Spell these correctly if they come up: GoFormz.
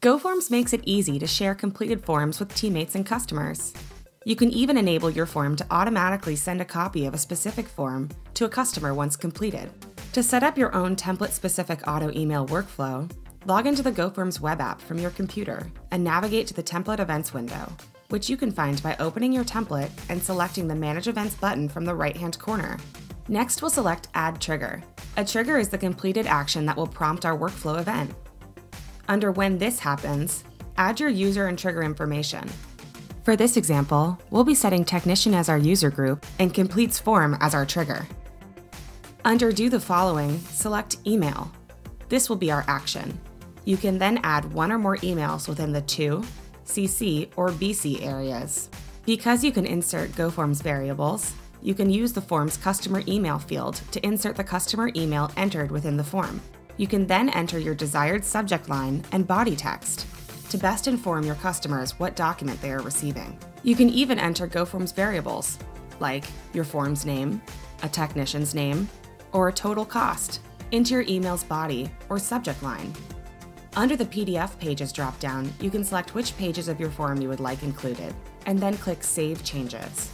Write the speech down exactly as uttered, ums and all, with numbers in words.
GoFormz makes it easy to share completed forms with teammates and customers. You can even enable your form to automatically send a copy of a specific form to a customer once completed. To set up your own template-specific auto-email workflow, log into the GoFormz web app from your computer and navigate to the Template Events window, which you can find by opening your template and selecting the Manage Events button from the right-hand corner. Next, we'll select Add Trigger. A trigger is the completed action that will prompt our workflow event. Under When This Happens, add your user and trigger information. For this example, we'll be setting Technician as our user group and Completes Form as our trigger. Under Do the Following, select Email. This will be our action. You can then add one or more emails within the To, C C, or B C areas. Because you can insert GoFormz variables, you can use the form's Customer Email field to insert the customer email entered within the form. You can then enter your desired subject line and body text to best inform your customers what document they are receiving. You can even enter GoFormz variables, like your form's name, a technician's name, or a total cost, into your email's body or subject line. Under the P D F Pages dropdown, you can select which pages of your form you would like included, and then click Save Changes.